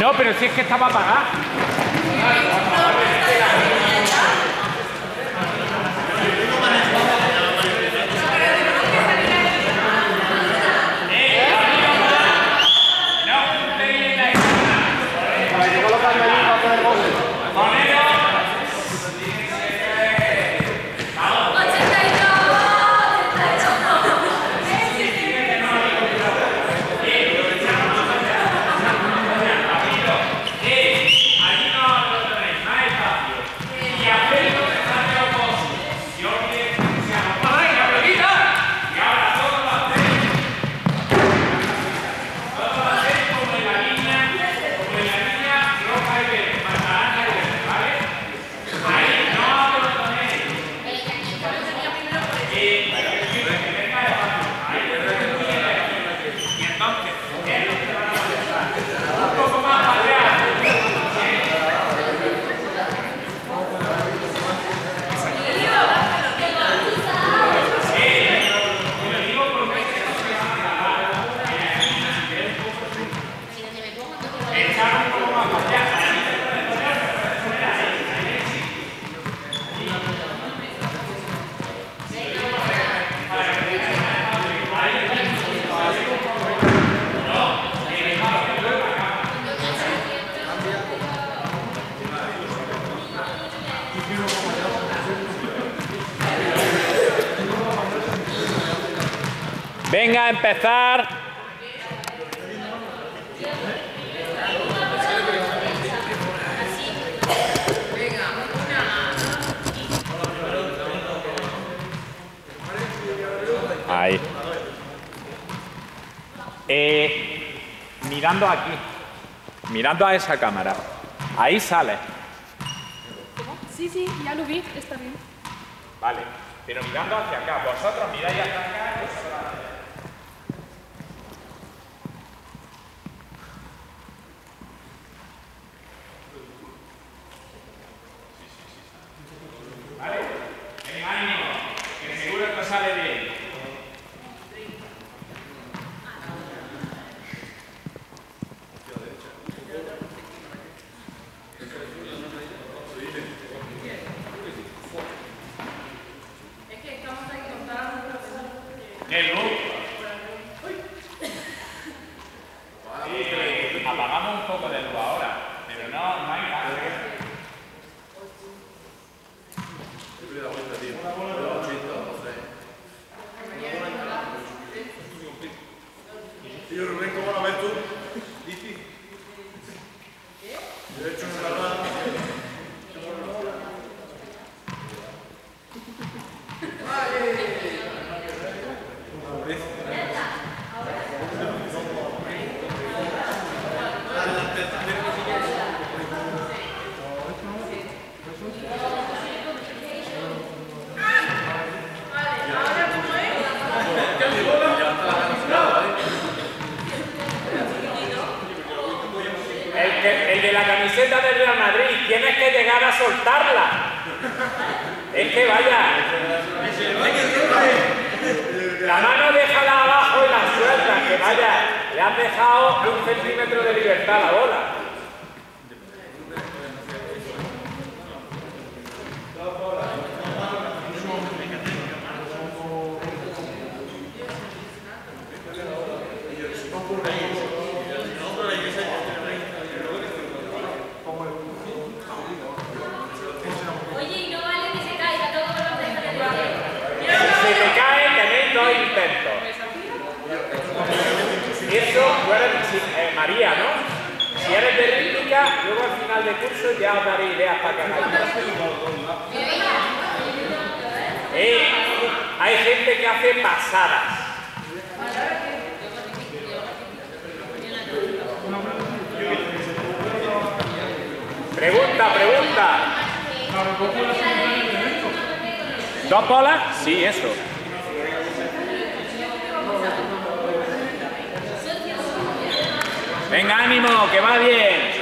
No, pero si es que estaba apagada. Venga, a empezar. Ahí. Mirando aquí. Mirando a esa cámara. Ahí sale. Sí, sí, ya lo vi, está bien. Vale, pero mirando hacia acá. Vosotros miráis hacia acá. ¿Dos bolas? Sí, eso. Venga, ánimo, que va bien.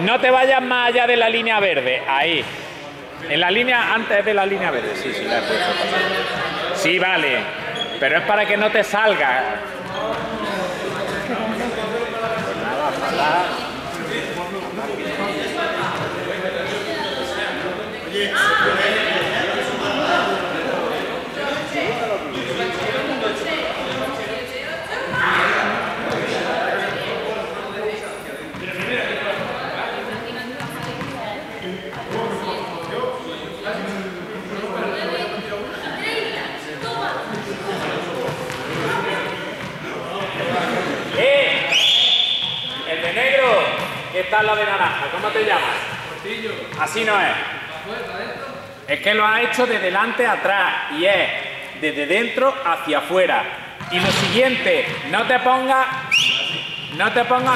No te vayas más allá de la línea verde, ahí. En la línea, antes de la línea verde, sí, sí, la he puesto. Sí, vale, pero es para que no te salga. Pues nada, ojalá. Esta es la de naranja, ¿cómo te llamas? Portillo. Así no es. Es que lo ha hecho de delante a atrás y es desde dentro hacia afuera. Y lo siguiente, no te pongas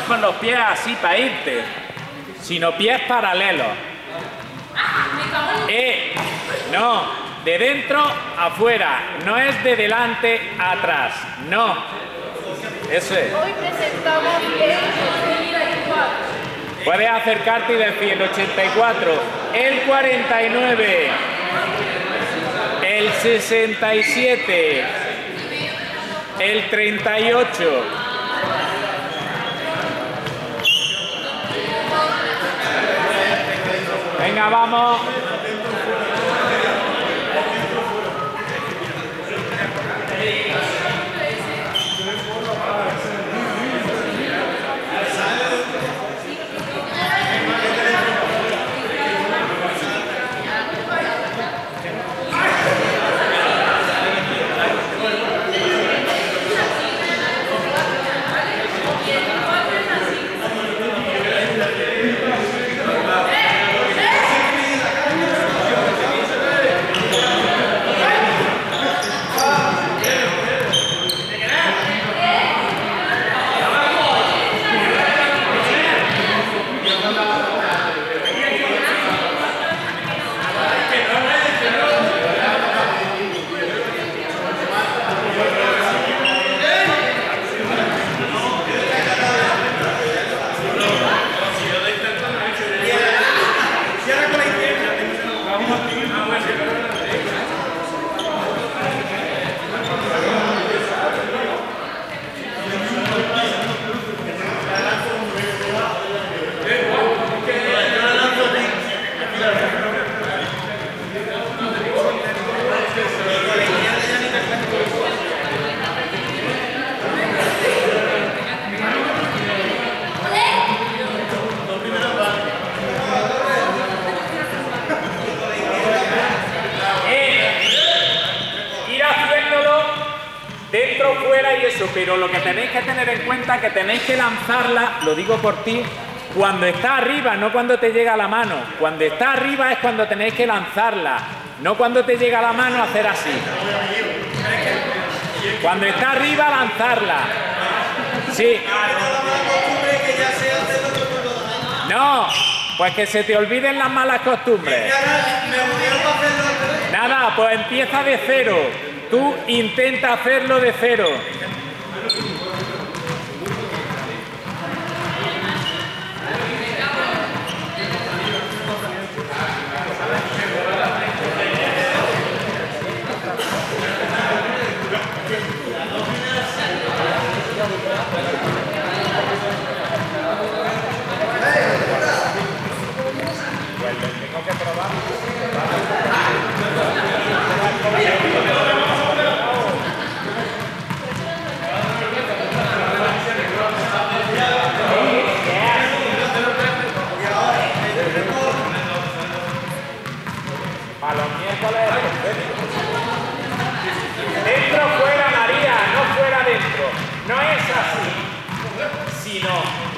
con los pies así para irte, sino pies paralelos. No, de dentro a afuera, no es de delante a atrás, no. Eso es. Hoy presentamos el... Puedes acercarte y decir el 84, el 49, el 67, el 38. Venga, vamos. Pero lo que tenéis que tener en cuenta es que tenéis que lanzarla, lo digo por ti, cuando está arriba, no cuando te llega a la mano. Cuando está arriba es cuando tenéis que lanzarla, no cuando te llega a la mano hacer así. Cuando está arriba, lanzarla. Sí. No, pues que se te olviden las malas costumbres. Nada, pues empieza de cero. Tú intenta hacerlo de cero.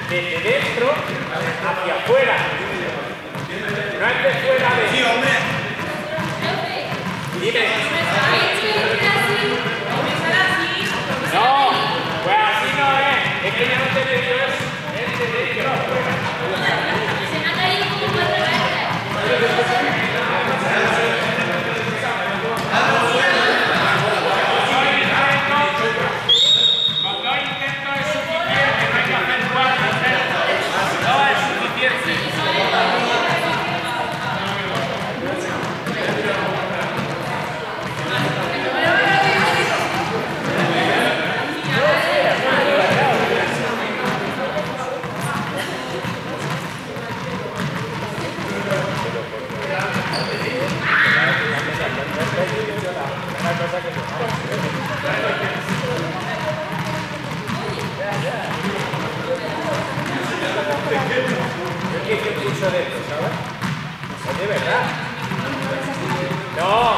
Desde dentro hacia afuera. No es de fuera de ti, hombre. Dime. No, pues así no es. Es que ya no te he dicho eso. Es de dentro afuera. Se me ha caído como 4 veces. Yes. mucho de esto, ¿sabes? Es de verdad. No.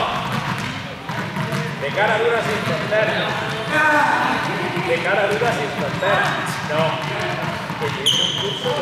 De cara dura sin torcer. De cara dura sin torcer. No. Que tiene un curso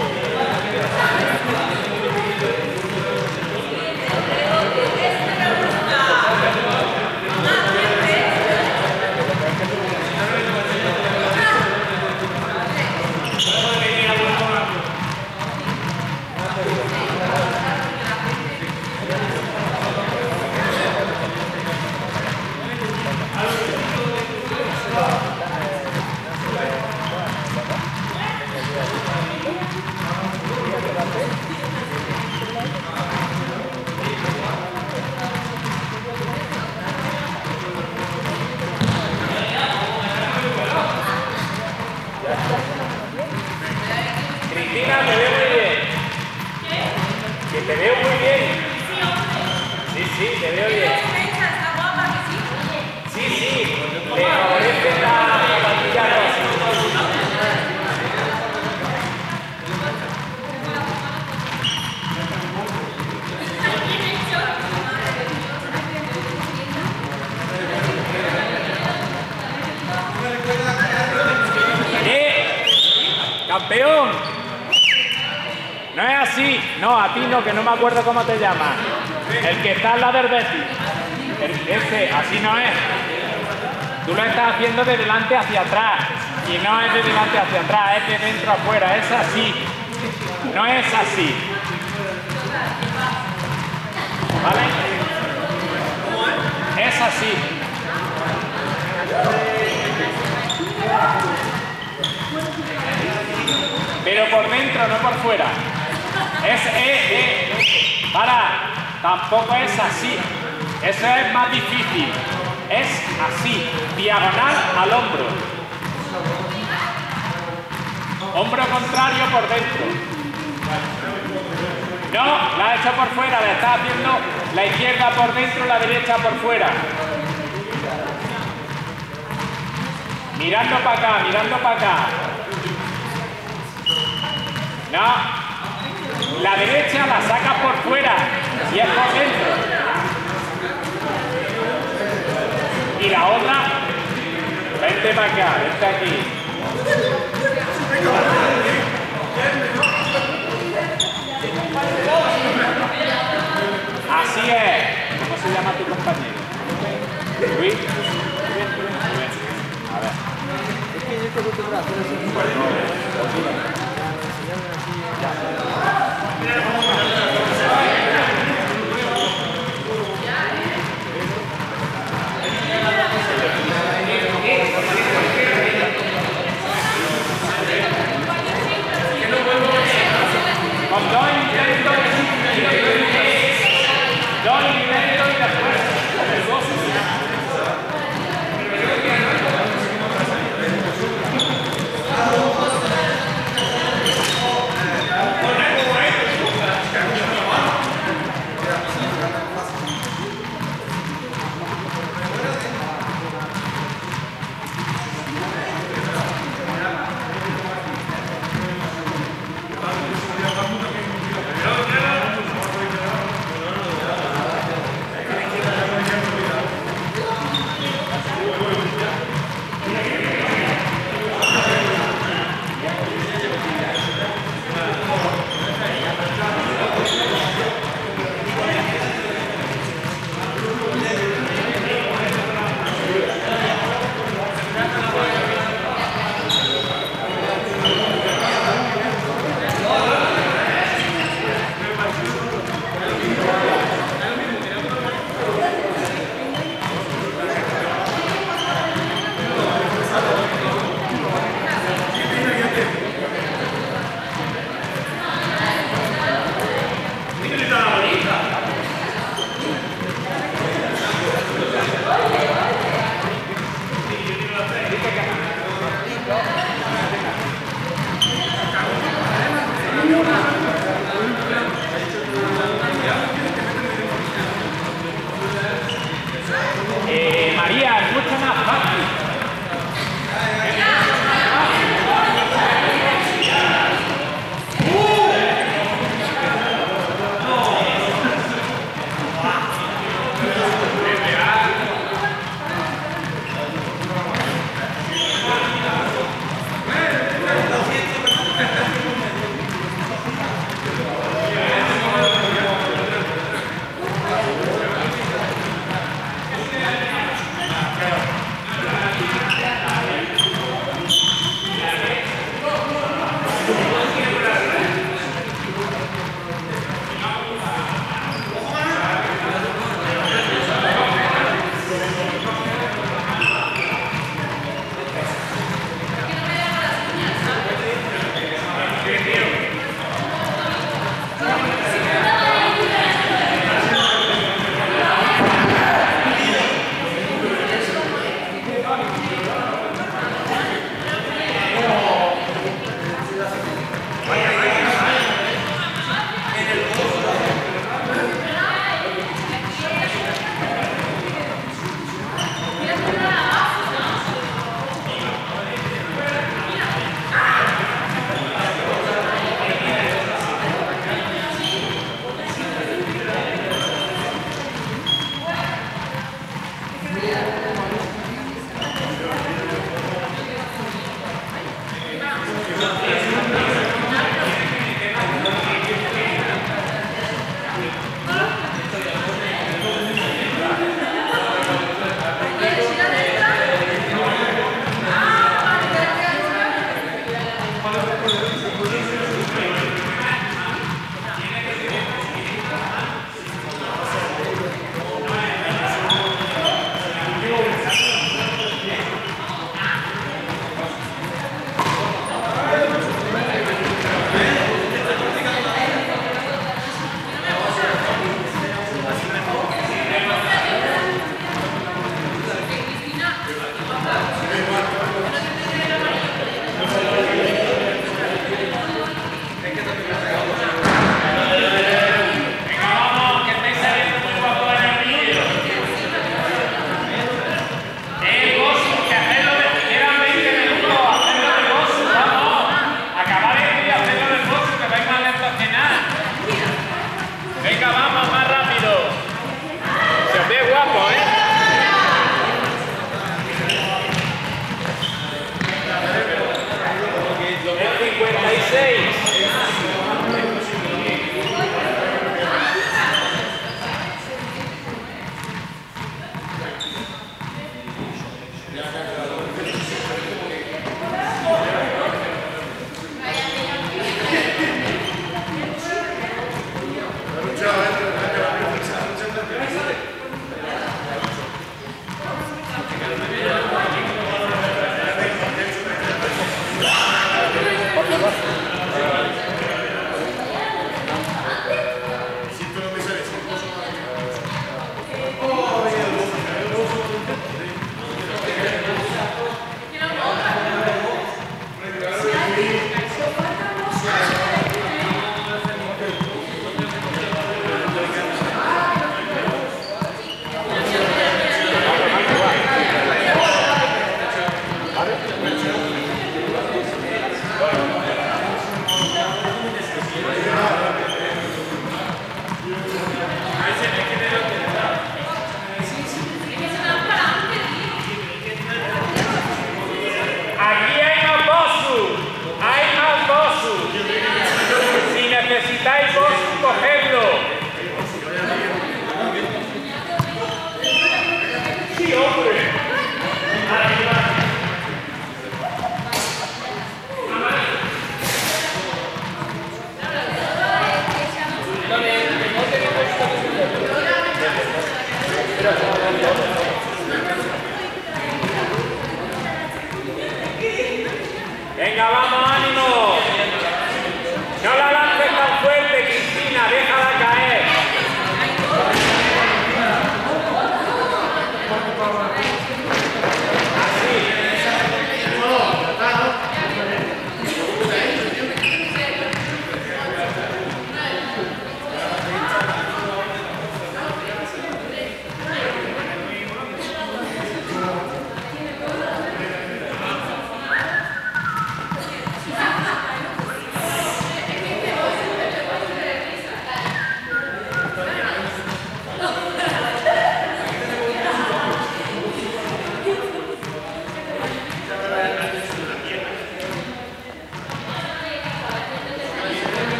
campeón. No es así. No, a ti no, que no me acuerdo cómo te llamas. El que está al lado del Betis. Ese, así no es. Tú lo estás haciendo de delante hacia atrás. Y no es de delante hacia atrás, es de dentro afuera. Es así. No es así. ¿Vale? Es así. Pero por dentro, no por fuera. Es para. Tampoco es así. Eso es más difícil. Es así. Diagonal al hombro. Hombro contrario por dentro. No, la has hecho por fuera. La estás haciendo la izquierda por dentro, la derecha por fuera. Mirando para acá, mirando para acá. No, la derecha la sacas por fuera y es por dentro. Y la otra, vente para acá, vente aquí. Así es. ¿Cómo se llama tu compañero? Luis. A ver. Es que yo tengo tu brazo, no sé. Gracias.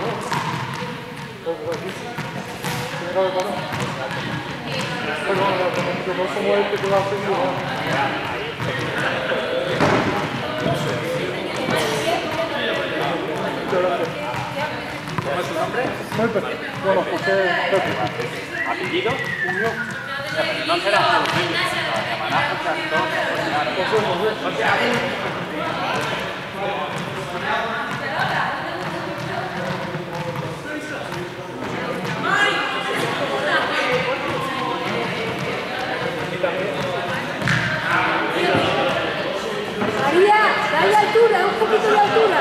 ¿Cómo es su nombre? Pepe. Bueno, José Pepe. ¿Apellido? Muñoz. No será María, dale altura, un poquito de altura.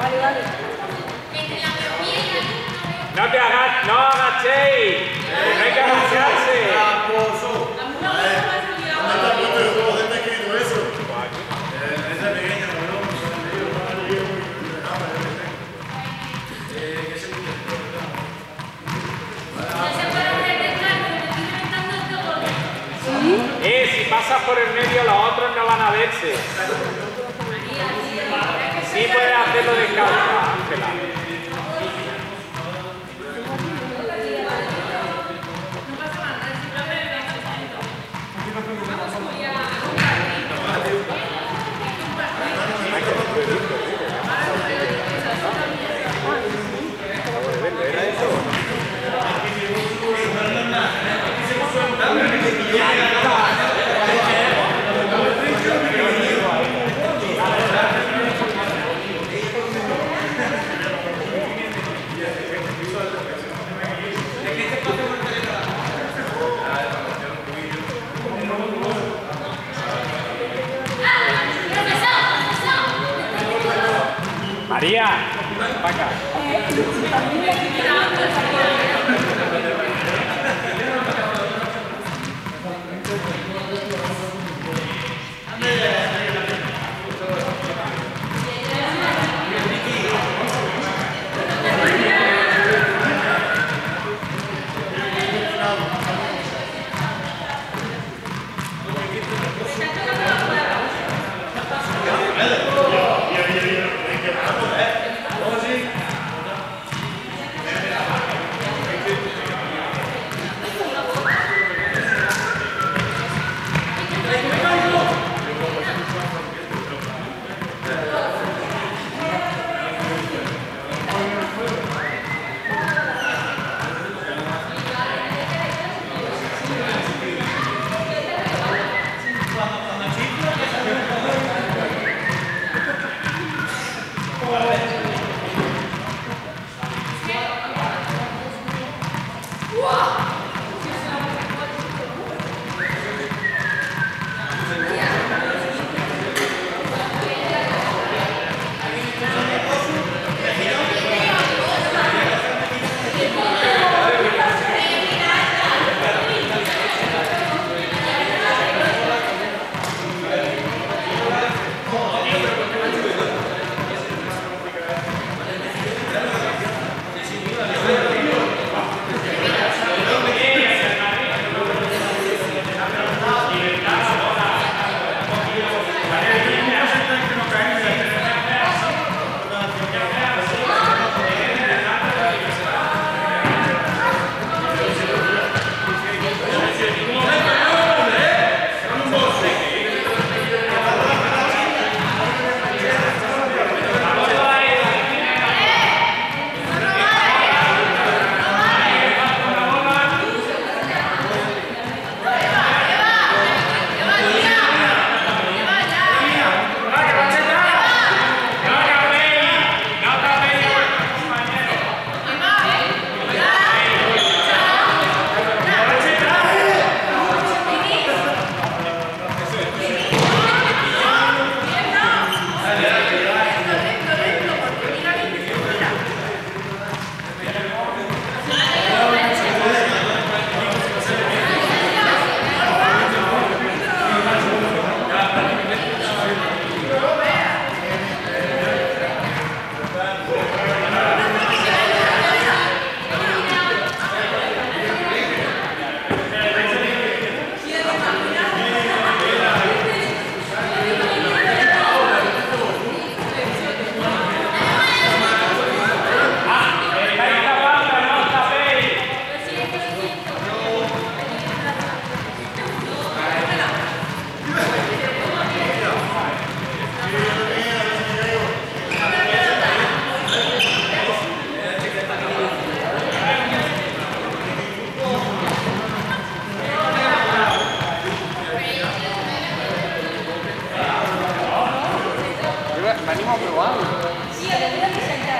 Vale, vale. No te hagas, no agachéis. No hay que agacharse. Si pasas por el medio, los otros no van a verse. Sí puedes hacerlo descalza, Ángela. María, para acá. vamos a probarlo. Sí, yo tengo que sentar.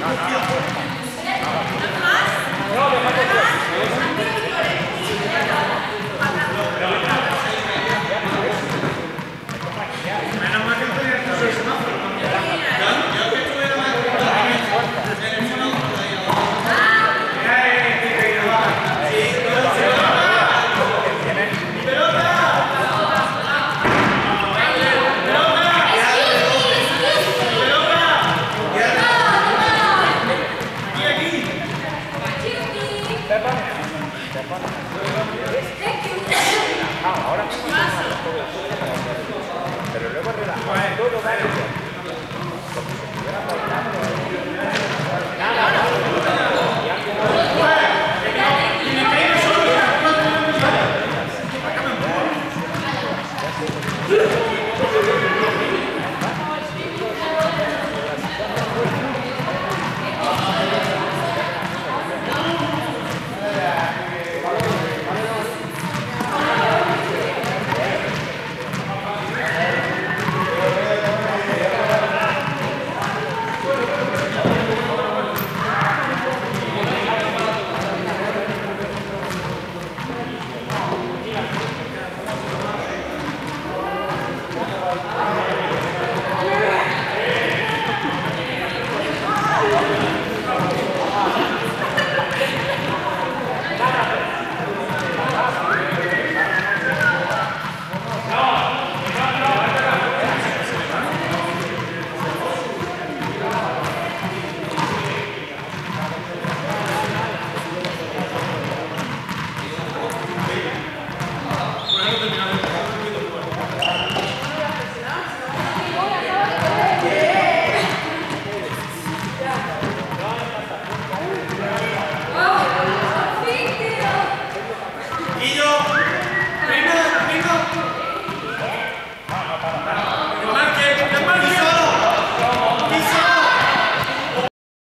No, no, no.